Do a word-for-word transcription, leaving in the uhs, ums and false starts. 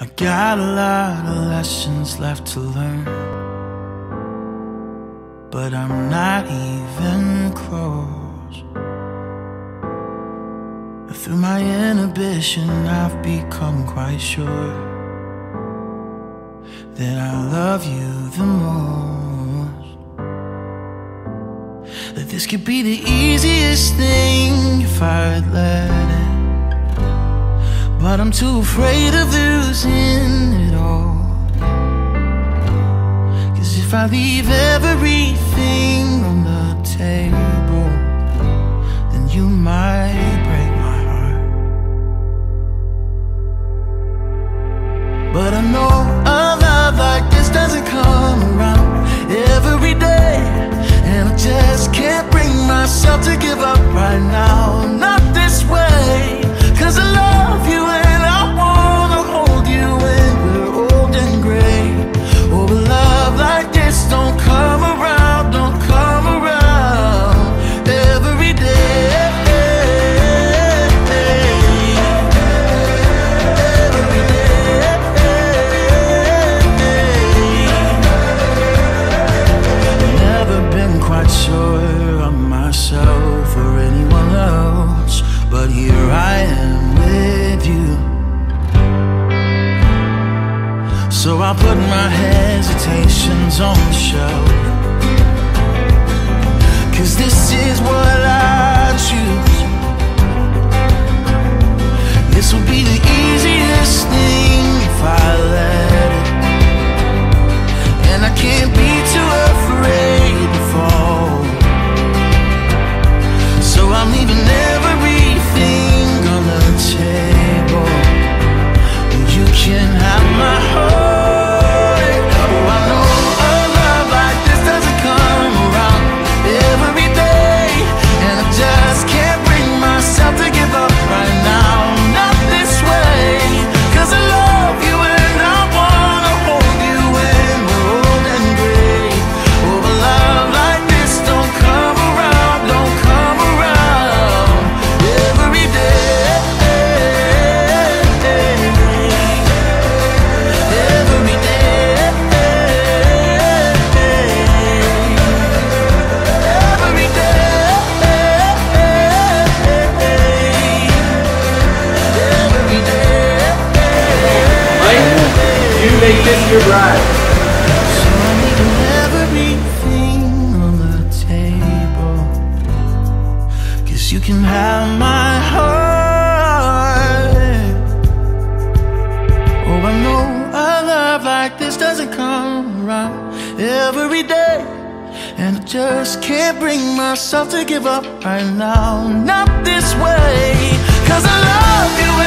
I got a lot of lessons left to learn, but I'm not even close. Through my inhibition, I've become quite sure that I love you the most. That this could be the easiest thing if I'd let it, but I'm too afraid of losing it all. 'Cause if I leave everything on the table, then you might break my heart. But I know a love like this doesn't come around every day, and I just can't bring myself to give up right now. Not this way, 'cause I love you and I wanna hold you when we're old and gray. Oh, a love like this don't come around, don't come around every day. Every day. Never been quite sure of myself or anyone else, but here I am with you. So I put my hesitations on the shelf, 'cause this is what I choose. This will be the easiest thing if I let it, and I can't be too afraid to fall. So I'm leaving everything on the table, and you can have my heart. Make this your bride. So I'm leaving everything on the table, 'cause you can have my heart. Oh, I know a love like this doesn't come around every day, and I just can't bring myself to give up right now. Not this way, 'cause I love you.